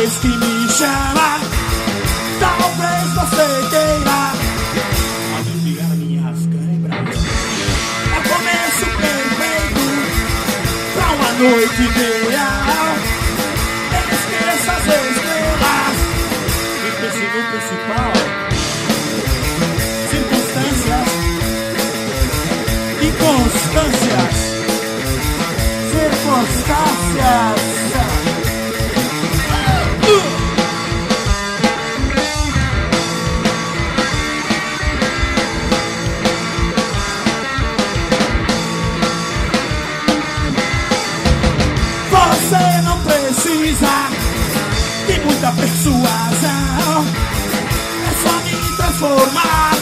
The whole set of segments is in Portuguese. vez que me chama, talvez você queira, mas eu pegar minhas câimbras. É começo perfeito pra uma noite ideal. Esqueça as estrelas e pense no principal. Circunstâncias, inconstâncias, circunstâncias. Você não precisa de muita persuasão, é só me transformar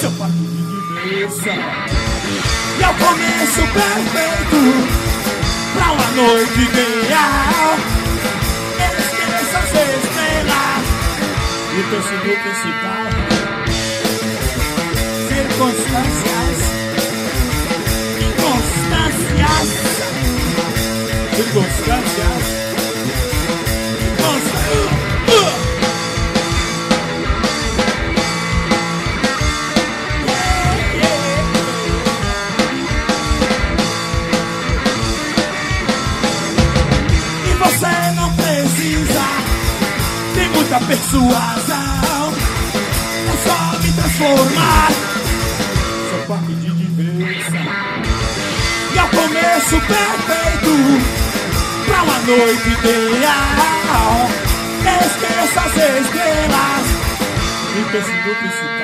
seu parque de diversão. E é o começo perfeito pra uma noite ideal. Esqueça as estrelas e pense no principal. Circunstâncias, inconstâncias, circunstâncias. E você não precisa de muita persuasão, é só me transformar seu parque de diversão. E ao começo perfeito pra uma noite ideal. Esqueça as estrelas e pense no principal.